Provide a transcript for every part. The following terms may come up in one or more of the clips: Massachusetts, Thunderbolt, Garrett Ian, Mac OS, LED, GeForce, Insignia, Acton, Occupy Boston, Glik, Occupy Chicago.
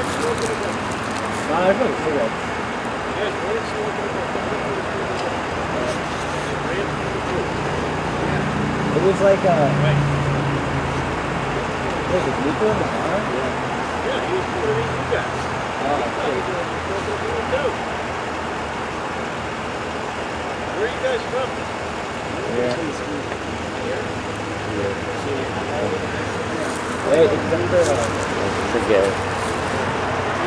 It was like was it Nico in the bar? Yeah. Yeah, he was one of these new guys. Where are you guys from? Yeah. Wait, except for forget it.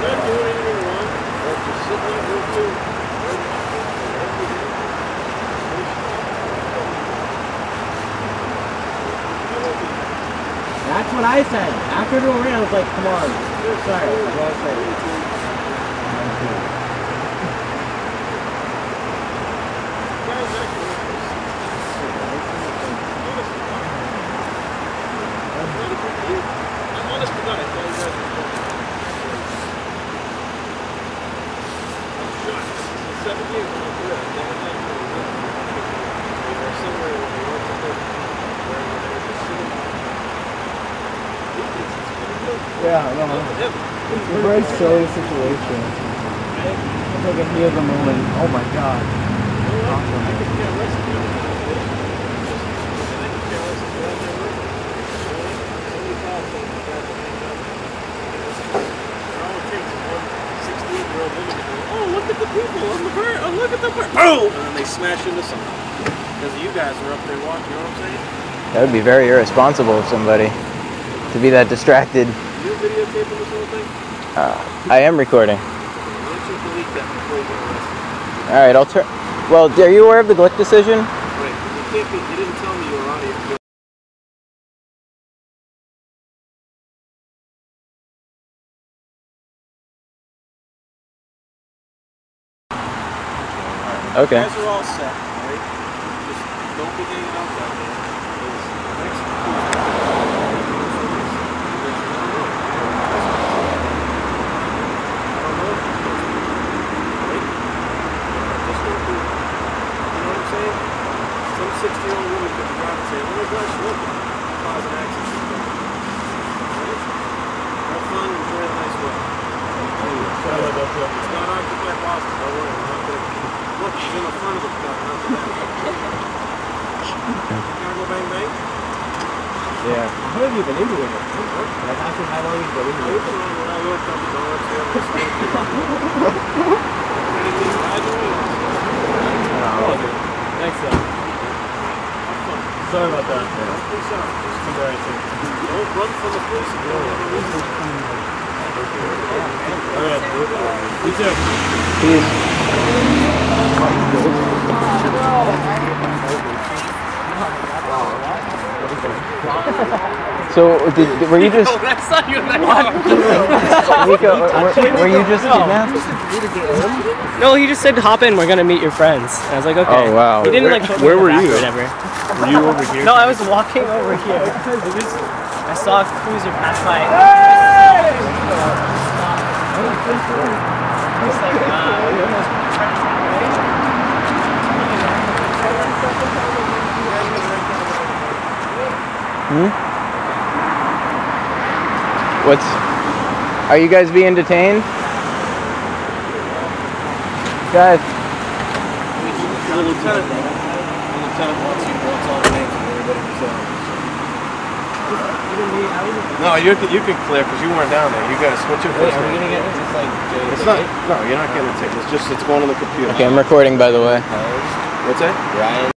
You're not doing anything wrong. You're just sitting on your food. That's what I said. After the rain, I was like, come on. Sorry, that's what I said. I'm honest about it. I'm shocked. 7 years when I do that. I've never done it. Or somewhere where they want to live. Yeah, I don't know. It's a very silly situation. It's like a heat of the moment. Oh my god. Awesome. Oh, look at the people on the bird. Oh, look at the bird. Oh! And then they smash into something. Because you guys were up there watching, you know what I'm saying? That would be very irresponsible of somebody to be that distracted. You're videotaping this whole thing? I am recording. Why don't you delete that before you get arrested? Alright, I'll turn... Well, are you aware of the Glik decision? Wait, you can't be... You didn't tell me you were audio. Okay. You guys are all set, right? Just don't be hanging out that way. So, were you just... No, that's not you in that car. Nico, were you just kidnapped? No, he just said, hop in, we're going to meet your friends. And I was like, okay. Oh, wow. He didn't, like, put me in the back or whatever. Were you over here? No, I was walking over here. I saw a cruiser pass by. Hey! I was like, Are you guys being detained? Guys. No, you could clear because you weren't down there. You guys, what's your first name? It's not, no, you're not getting a ticket. It's just, it's going on the computer. Okay, I'm recording, by the way. What's that? Ryan.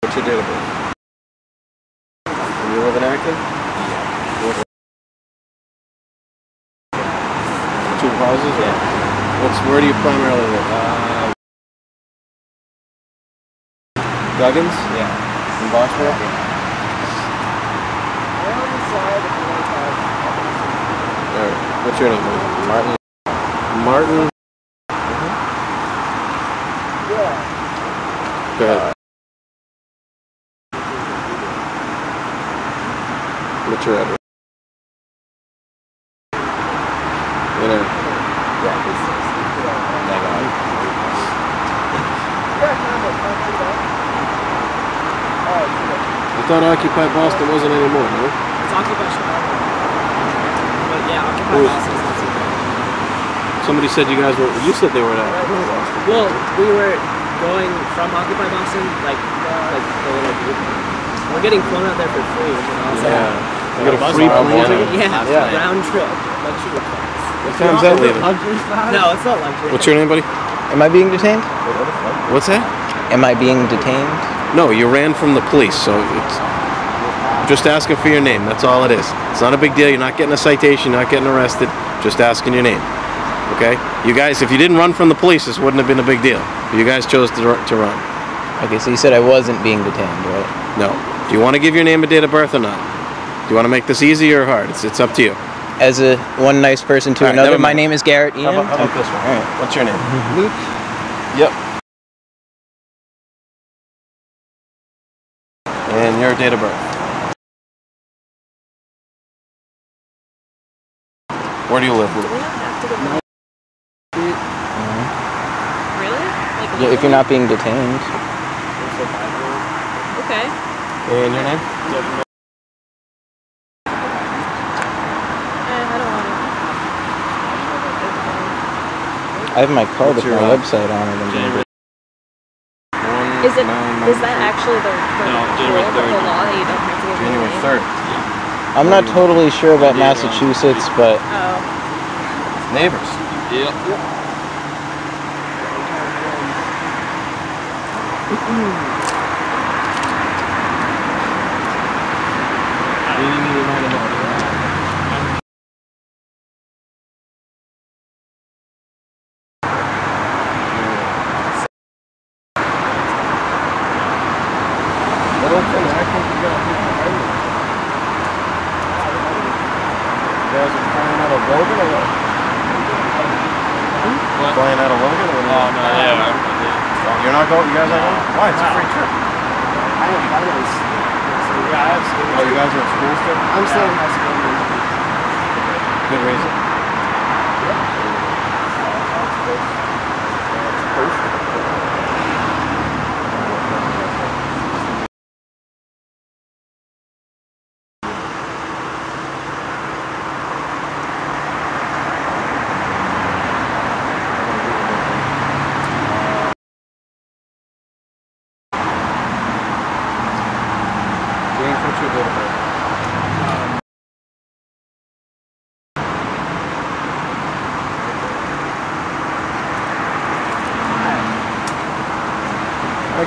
Do you live in Acton? Yeah. 2 houses? Yeah. Where do you primarily live? Duggins? Yeah. In Boston? Yeah. I'm on the side of the Alright. What's your name? Martin. Martin? Mm-hmm. Yeah. Go ahead. What's your address? You know. Yeah, thought Occupy Boston wasn't anymore, no? It's Occupy Chicago. But yeah, Occupy Boston is not anymore. Somebody said you guys were, you said they were at Occupy Boston. Well, we were going from Occupy Boston, like the little group. We're getting flown out there for free, which is awesome. Yeah. You got a free plane? Yeah, round trip. Luxury class. What time's that later? No, it's not luxury. What's your name, buddy? Am I being detained? What's that? Am I being detained? No, you ran from the police, so it's just asking for your name. That's all it is. It's not a big deal. You're not getting a citation. You're not getting arrested. Just asking your name. Okay? You guys, if you didn't run from the police, this wouldn't have been a big deal. You guys chose to run. Okay, so you said I wasn't being detained, right? No. Do you want to give your name and date of birth or not? Do you want to make this easy or hard? It's up to you. As a one nice person to another, my name is Garrett Ian. How about this one? All right. What's your name? Luke. Yep. And your date of birth. Where do you live, Luke? We don't have to go back. Really? Like, yeah, if you're not being detained. Okay. And your name? Yep. I have my card with my website on it. Is that actually the law that you don't have to give your name? January 3rd. Yeah. I'm not totally sure about Massachusetts, but neighbors. Yep.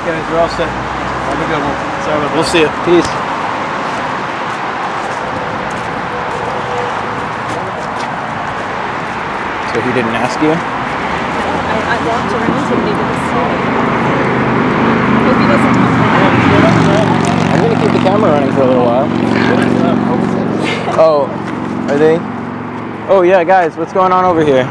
Guys, we're all set. Have a good one. We'll see you. Peace. So he didn't ask you? I walked around him and he didn't see me. If he doesn't come back. I'm going to keep the camera running for a little while. Oh, are they? Oh yeah, guys, what's going on over here?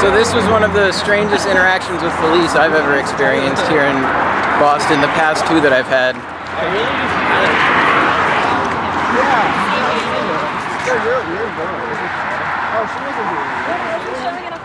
So this was one of the strangest interactions with police I've ever experienced here in Boston, the past two that I've had. Yeah.